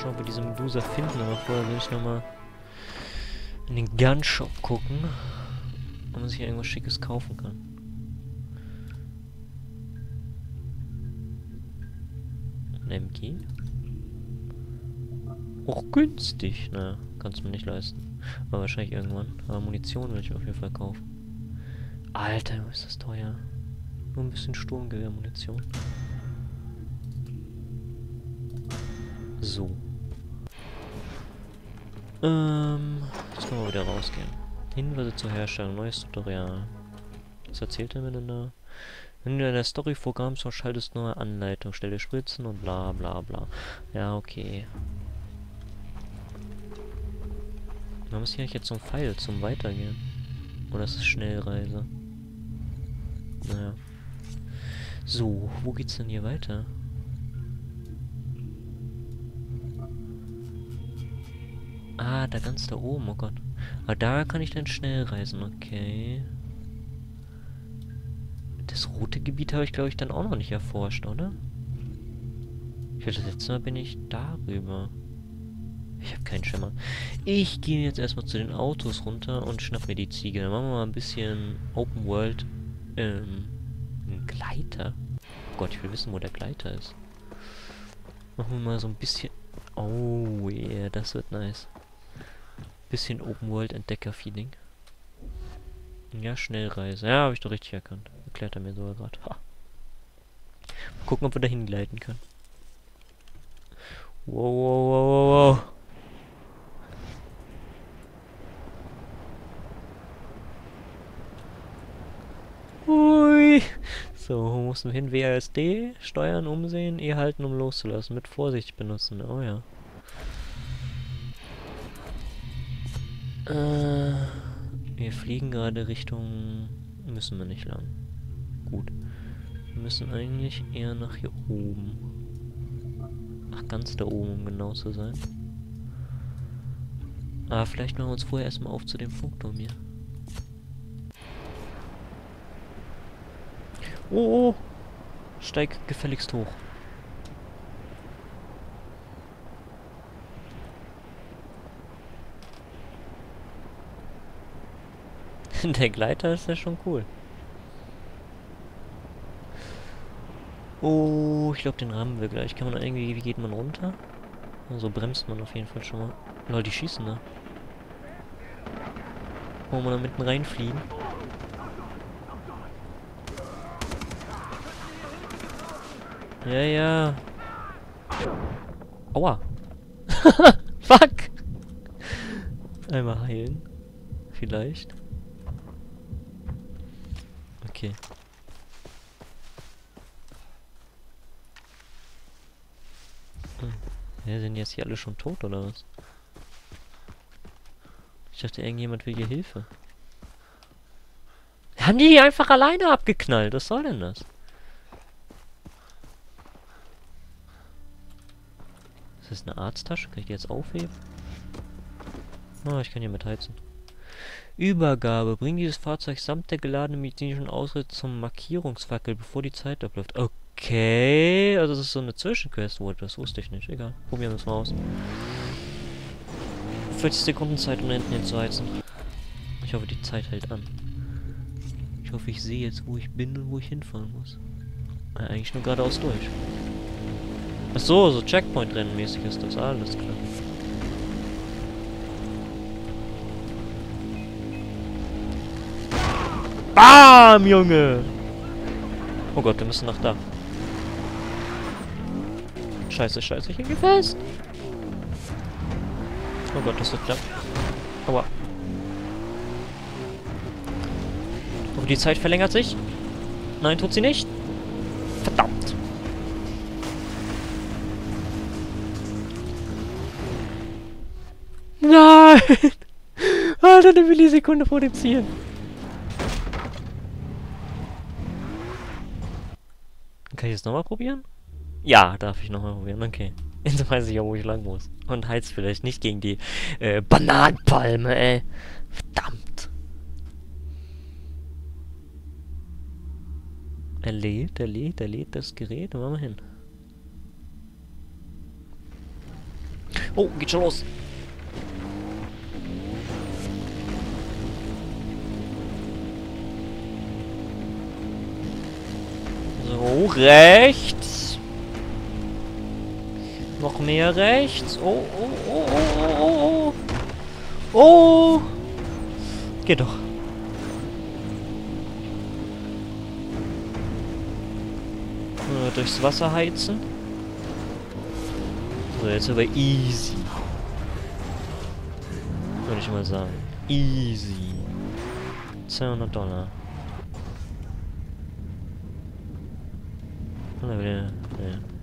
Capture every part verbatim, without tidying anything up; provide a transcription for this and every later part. schauen, ob wir diese Medusa finden, aber vorher will ich nochmal in den Gun-Shop gucken, ob man sich hier irgendwas Schickes kaufen kann. Ein M G? Auch günstig, naja, kannst du mir nicht leisten. Aber wahrscheinlich irgendwann. Aber Munition will ich auf jeden Fall kaufen. Alter, ist das teuer. Nur ein bisschen Sturmgewehrmunition. So. Ähm, jetzt können wir wieder rausgehen. Hinweise zur Herstellung, neues Tutorial. Was erzählt er mir denn da? Wenn du in der Story vorkommst, schaltest neue Anleitung, stelle Spritzen und bla bla bla. Ja, okay. Warum ist hier eigentlich jetzt so ein Pfeil zum Weitergehen? Oder ist es Schnellreise? Naja. So, wo geht's denn hier weiter? Ah, da ganz da oben, oh Gott. Ah, da kann ich dann schnell reisen, okay. Das rote Gebiet habe ich, glaube ich, dann auch noch nicht erforscht, oder? Ich glaube, das letzte Mal bin ich darüber. Ich habe keinen Schimmer. Ich gehe jetzt erstmal zu den Autos runter und schnapp mir die Ziege. Dann machen wir mal ein bisschen Open World. Ähm, ein Gleiter? Oh Gott, ich will wissen, wo der Gleiter ist. Machen wir mal so ein bisschen... Oh, yeah, das wird nice. Bisschen Open World Entdecker-Feeling. Ja, Schnellreise. Ja, habe ich doch richtig erkannt. Erklärt er mir sogar gerade. Mal gucken, ob wir da hingleiten können. Wow, wow, wow, wow, wow. Ui. So, wo mussten wir hin? W A S D, steuern, umsehen, E halten, um loszulassen. Mit Vorsicht benutzen. Oh ja. Äh, wir fliegen gerade Richtung... Müssen wir nicht lang. Gut. Wir müssen eigentlich eher nach hier oben. Ach, ganz da oben, um genau zu sein. Aber vielleicht machen wir uns vorher erstmal auf zu dem Funkturm hier. Oh, oh! Steig gefälligst hoch. Der Gleiter ist ja schon cool. Oh, ich glaube, den rammen wir gleich. Kann man irgendwie, wie geht man runter? So, also bremst man auf jeden Fall schon mal. Lol, die schießen da. Wollen wir da mitten reinfliegen? Ja, ja. Aua. Fuck. Einmal heilen. Vielleicht. Okay. Hm. Ja, sind jetzt hier alle schon tot, oder was? Ich dachte, irgendjemand will hier Hilfe. Haben die hier einfach alleine abgeknallt? Was soll denn das? Ist das eine Arzttasche? Kann ich die jetzt aufheben? Ah, ich kann hier mit heizen. Übergabe. Bring dieses Fahrzeug samt der geladenen medizinischen Ausrüstung zum Markierungsfackel, bevor die Zeit abläuft. Okay. Also das ist so eine Zwischenquest. Oh, das wusste ich nicht. Egal. Probieren wir es mal aus. vierzig Sekunden Zeit, um da hinten hinzuheizen. Ich hoffe, die Zeit hält an. Ich hoffe, ich sehe jetzt, wo ich bin und wo ich hinfahren muss. Äh, eigentlich nur geradeaus durch. Ach so, so Checkpoint-Rennen mäßig ist das, alles klar. BAM, Junge! Oh Gott, wir müssen nach da. Scheiße, scheiße, ich hänge fest. Oh Gott, das wird knapp. Aua. Aber die Zeit verlängert sich. Nein, tut sie nicht. Verdammt. Nein! Alter, eine Millisekunde vor dem Ziel. Kann ich es nochmal probieren? Ja, darf ich nochmal probieren, okay. Jetzt weiß ich auch, wo ich lang muss. Und heiz vielleicht nicht gegen die äh, Bananenpalme, ey. Verdammt. Er lädt, er lädt, er lädt das Gerät. Machen wir hin. Oh, geht schon los. So, rechts. Noch mehr rechts. Oh, oh, oh, oh, oh, oh. Oh. Geht doch. Nur durchs Wasser heizen. So, jetzt aber easy. Würde ich mal sagen. Easy. zweihundert Dollar.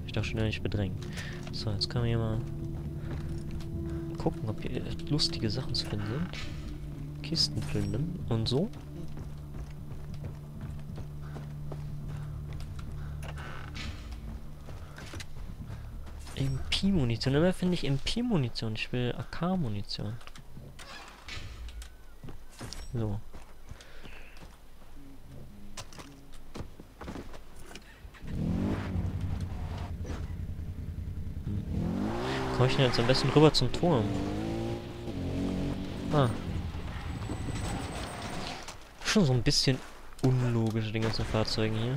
Ich darf schon nicht bedrängen. So, jetzt können wir hier mal gucken, ob hier lustige Sachen zu finden sind. Kisten finden und so. M P-Munition. Immer finde ich M P-Munition. Ich will A K-Munition. So. Komme ich denn jetzt am besten rüber zum Turm? Ah. Schon so ein bisschen unlogisch, den ganzen Fahrzeugen hier.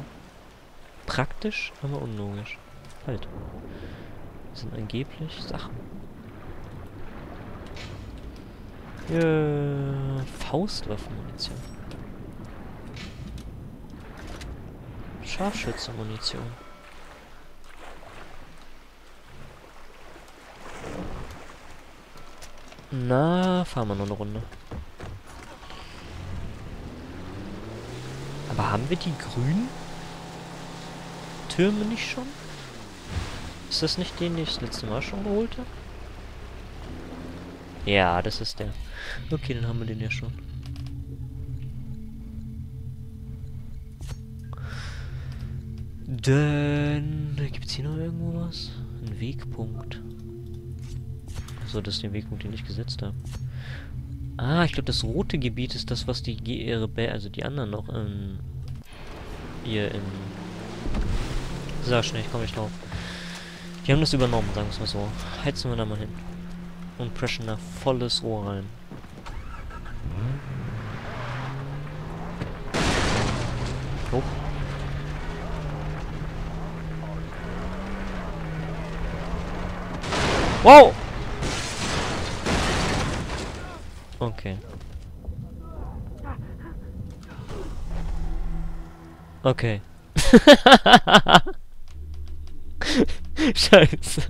Praktisch, aber unlogisch. Halt. Das sind angeblich Sachen. Yeah. Faustwaffenmunition. Scharfschützenmunition. Na, fahren wir noch eine Runde. Aber haben wir die grünen Türme nicht schon? Ist das nicht den, den ich das letzte Mal schon geholt habe? Ja, das ist der. Okay, dann haben wir den ja schon. Dann gibt es hier noch irgendwo was? Ein Wegpunkt. So, das ist der Wegpunkt, den ich gesetzt habe. Ah, ich glaube, das rote Gebiet ist das, was die G R B, also die anderen noch ähm, hier in... So, schnell, ich komme nicht drauf. Die haben das übernommen, sagen wir es mal so. Heizen wir da mal hin. Und pressen da volles Rohr rein. Hoch. Wow! Okay. Okay. Scheiße.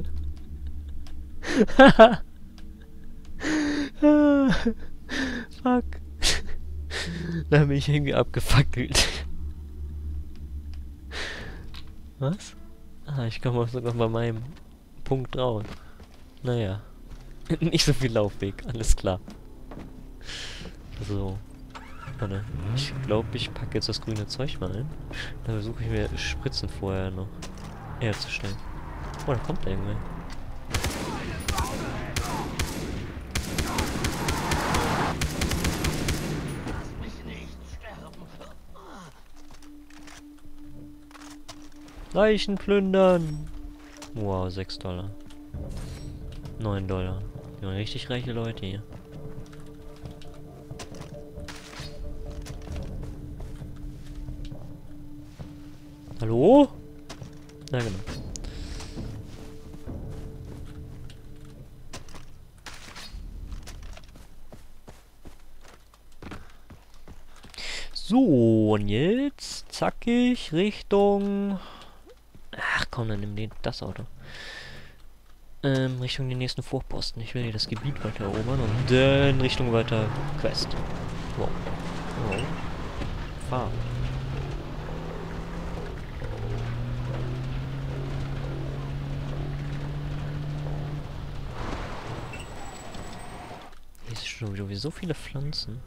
Fuck. Da bin ich irgendwie abgefackelt. Was? Ah, ich komme auch sogar bei meinem Punkt raus. Naja. Nicht so viel Laufweg, alles klar. So. Warte. Ich glaube, ich packe jetzt das grüne Zeug mal ein. Dann versuche ich mir Spritzen vorher noch herzustellen. Oh, da kommt der irgendwer. Leichen plündern! Wow, sechs Dollar. neun Dollar. Wir haben richtig reiche Leute hier. Hallo? Ja, genau. So, und jetzt zack ich Richtung... Ach komm, dann nimm den, das Auto. Ähm, Richtung den nächsten Vorposten. Ich will hier das Gebiet weiter erobern und dann Richtung weiter Quest. Wow. Wow. Fahr. Wie so viele Pflanzen.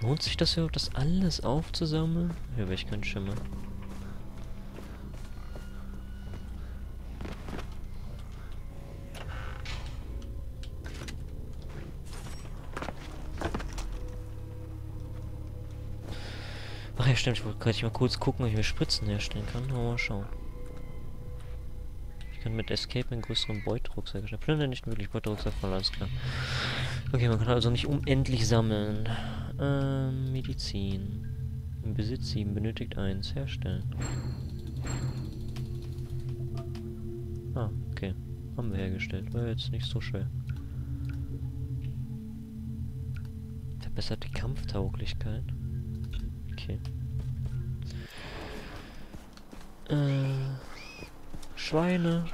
Lohnt sich das überhaupt, das alles aufzusammeln? Ja, aber ich kann Schimmer. Ach ja, stimmt. Ich wollte mal kurz gucken, ob ich mir Spritzen herstellen kann. Mal schauen. können mit Escape einen größeren Beutelrucksack erstellen. Plündern nicht wirklich Beutelrucksack voll, alles klar. Okay, man kann also nicht unendlich sammeln. Ähm, Medizin. Im Besitz sieben, benötigt eins. Herstellen. Ah, okay. Haben wir hergestellt. War jetzt nicht so schwer. Verbesserte Kampftauglichkeit. Okay. Äh. Schweine.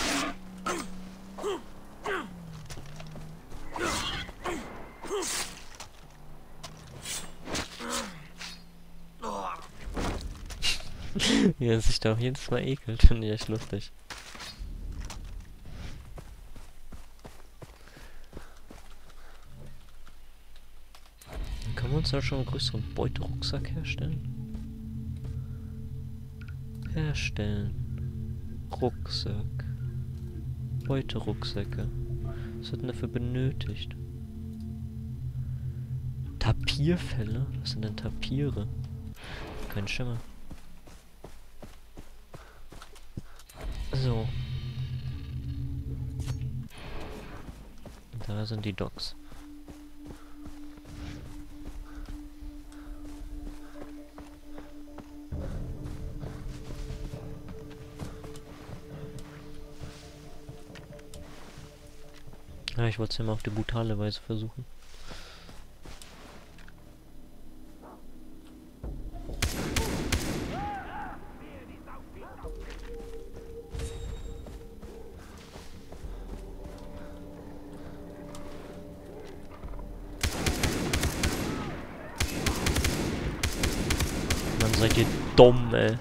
Wie er sich da auch jedes Mal ekelt, finde ich echt lustig. Dann können wir uns da schon einen größeren Beuterucksack herstellen? Herstellen. Rucksack. Beuterucksäcke. Was wird denn dafür benötigt? Tapirfälle? Was sind denn Tapire? Kein Schimmer. So. Da sind die Docks. Ja, ich wollte es ja mal auf die brutale Weise versuchen. Mann, seid ihr dumm, ey.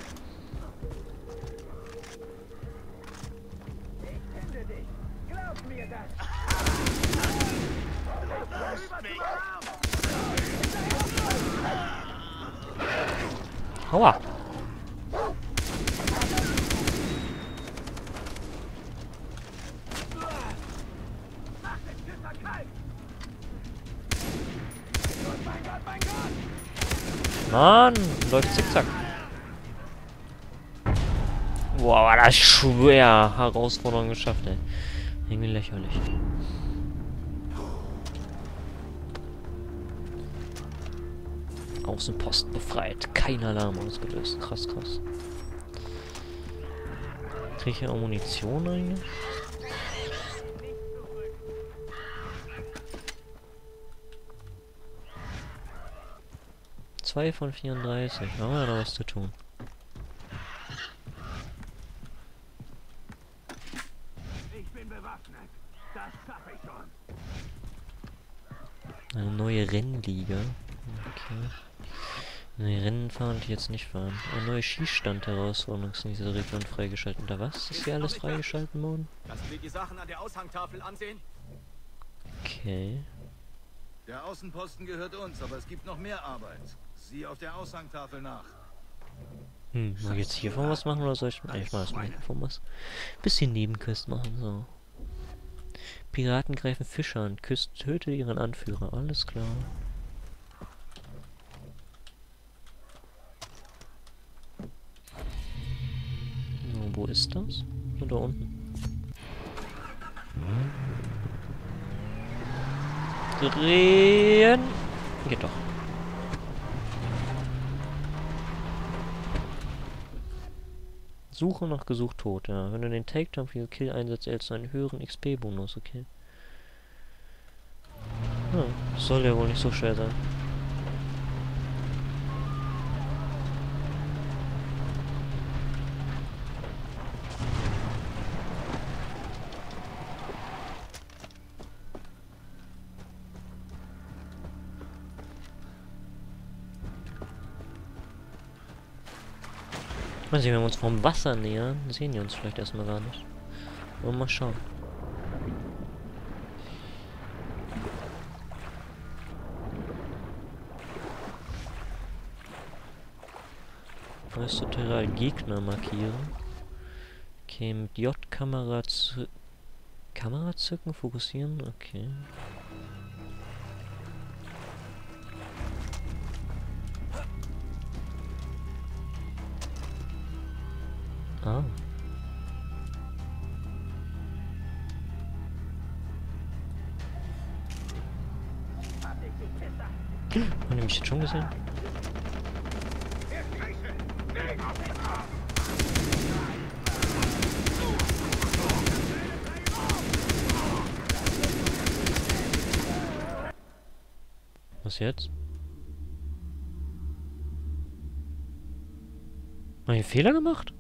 Aua! Mann, läuft zickzack. Wow, war das schwer. Herausforderung geschafft, ey. Irgendwie lächerlich. Außenposten befreit. Kein Alarm ausgelöst. Krass, krass. Kriege ich hier auch Munition eigentlich? zwei von vierunddreißig. Haben wir da was zu tun? Ich bin bewaffnet. Das schaffe ich schon. Eine neue Rennliga. Okay. Nee, Rennen fahren und jetzt nicht fahren. Ein neuer Schießstand Herausforderung ist in dieser Region freigeschaltet. Da was? Ist hier alles freigeschalten worden? Kannst du dir die Sachen an der Aushangtafel ansehen? Okay. Der Außenposten gehört uns, aber es gibt noch mehr Arbeit. Sieh auf der Aushangtafel nach. Hm, soll ich jetzt hiervon was machen oder soll ich... Ey, ich mach erstmal hiervon was. Bisschen Nebenquest machen, so. Piraten greifen Fischer an. Küst, töte ihren Anführer. Alles klar. Wo ist das? So, da unten. Drehen! Geht doch. Suche nach gesucht tot, ja. Wenn du den Takedown für Kill einsetzt, erhältst du einen höheren X P-Bonus, okay. Ja, das soll ja wohl nicht so schwer sein. Mal sehen, wenn wir uns vom Wasser nähern, sehen die uns vielleicht erstmal gar nicht. Aber mal schauen. Weißt du, total Gegner markieren. Okay, mit J-Kamera zu... Kamera zücken, fokussieren? Okay. Haben die mich jetzt schon gesehen? Was jetzt? Habe ich einen Fehler gemacht?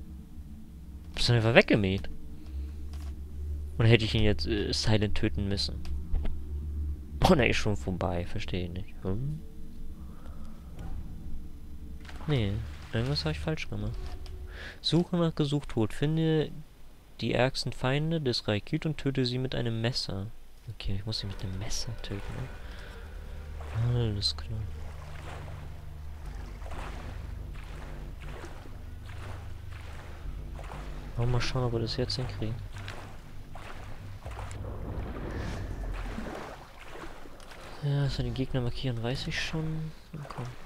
Hab's dann einfach weggemäht. Und hätte ich ihn jetzt äh, silent töten müssen. Boah, der ist schon vorbei, verstehe ich nicht. Hm? Nee, irgendwas habe ich falsch gemacht. Suche nach Gesuchtwort. Finde die ärgsten Feinde des Raikid und töte sie mit einem Messer. Okay, ich muss sie mit einem Messer töten. Ne? Alles klar. Mal schauen, ob wir das jetzt hinkriegen. Ja, also den Gegner markieren weiß ich schon. Komm.